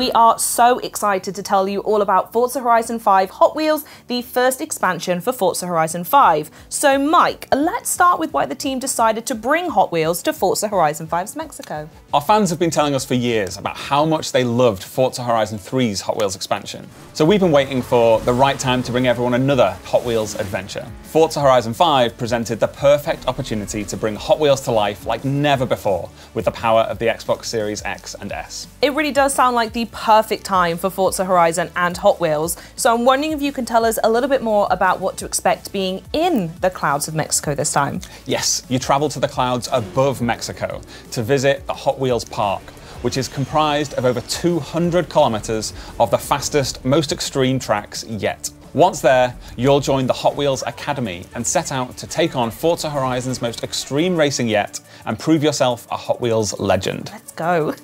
We are so excited to tell you all about Forza Horizon 5 Hot Wheels, the first expansion for Forza Horizon 5. So Mike, let's start with why the team decided to bring Hot Wheels to Forza Horizon 5's Mexico. Our fans have been telling us for years about how much they loved Forza Horizon 3's Hot Wheels expansion. So we've been waiting for the right time to bring everyone another Hot Wheels adventure. Forza Horizon 5 presented the perfect opportunity to bring Hot Wheels to life like never before with the power of the Xbox Series X and S. It really does sound like the perfect time for Forza Horizon and Hot Wheels, so I'm wondering if you can tell us a little bit more about what to expect being in the clouds of Mexico this time. Yes, you travel to the clouds above Mexico to visit the Hot Wheels Park, which is comprised of over 200 kilometers of the fastest, most extreme tracks yet. Once there, you'll join the Hot Wheels Academy and set out to take on Forza Horizon's most extreme racing yet and prove yourself a Hot Wheels legend. Let's go.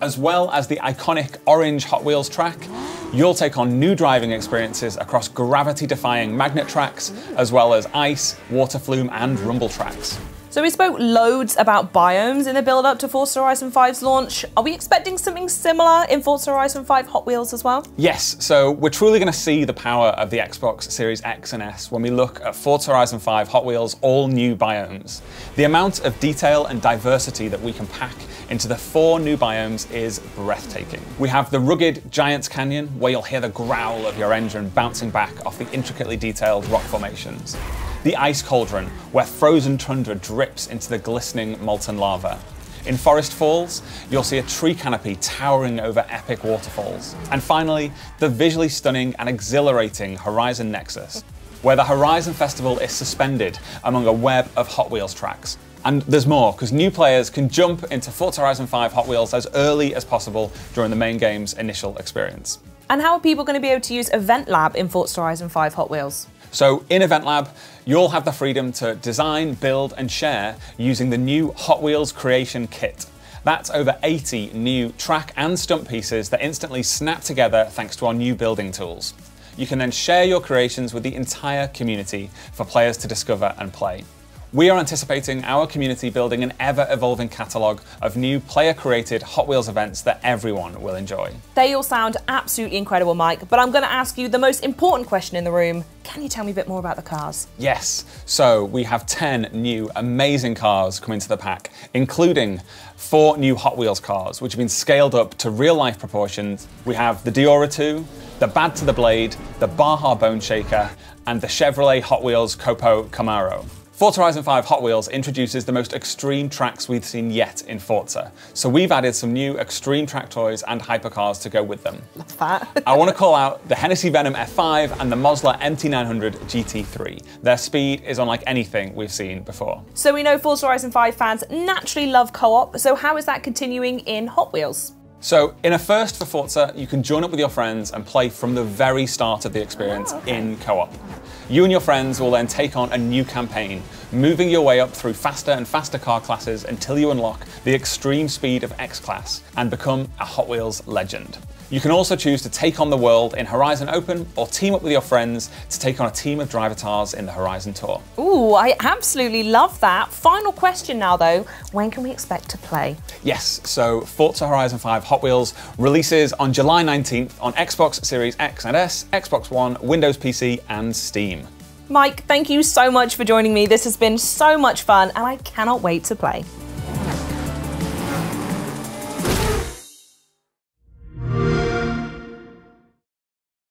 As well as the iconic orange Hot Wheels track, you'll take on new driving experiences across gravity-defying magnet tracks, as well as ice, water flume, and rumble tracks. So we spoke loads about biomes in the build-up to Forza Horizon 5's launch. Are we expecting something similar in Forza Horizon 5 Hot Wheels as well? Yes, so we're truly going to see the power of the Xbox Series X and S when we look at Forza Horizon 5 Hot Wheels' all new biomes. The amount of detail and diversity that we can pack into the 4 new biomes is breathtaking. We have the rugged Giant's Canyon, where you'll hear the growl of your engine bouncing back off the intricately detailed rock formations. The Ice Cauldron, where frozen tundra drips into the glistening molten lava. In Forest Falls, you'll see a tree canopy towering over epic waterfalls. And finally, the visually stunning and exhilarating Horizon Nexus, where the Horizon Festival is suspended among a web of Hot Wheels tracks. And there's more, because new players can jump into Forza Horizon 5 Hot Wheels as early as possible during the main game's initial experience. And how are people going to be able to use Event Lab in Forza Horizon 5 Hot Wheels? So in Event Lab, you'll have the freedom to design, build, and share using the new Hot Wheels Creation Kit. That's over 80 new track and stunt pieces that instantly snap together thanks to our new building tools. You can then share your creations with the entire community for players to discover and play. We are anticipating our community building an ever-evolving catalogue of new player-created Hot Wheels events that everyone will enjoy. They all sound absolutely incredible, Mike, but I'm going to ask you the most important question in the room. Can you tell me a bit more about the cars? Yes, so we have 10 new amazing cars coming to the pack, including 4 new Hot Wheels cars, which have been scaled up to real-life proportions. We have the Deora 2, the Bad to the Blade, the Baja Bone Shaker, and the Chevrolet Hot Wheels Copo Camaro. Forza Horizon 5 Hot Wheels introduces the most extreme tracks we've seen yet in Forza, so we've added some new extreme track toys and hypercars to go with them. Love that. I want to call out the Hennessy Venom F5 and the Mosler MT900 GT3. Their speed is unlike anything we've seen before. So we know Forza Horizon 5 fans naturally love co-op, so how is that continuing in Hot Wheels? So in a first for Forza, you can join up with your friends and play from the very start of the experience in co-op. You and your friends will then take on a new campaign, moving your way up through faster and faster car classes until you unlock the extreme speed of X-Class and become a Hot Wheels legend. You can also choose to take on the world in Horizon Open or team up with your friends to take on a team of Drivatars in the Horizon Tour. Ooh, I absolutely love that. Final question now though, when can we expect to play? Yes, so Forza Horizon 5 Hot Wheels releases on July 19th on Xbox Series X and S, Xbox One, Windows PC, and Steam. Mike, thank you so much for joining me. This has been so much fun and I cannot wait to play.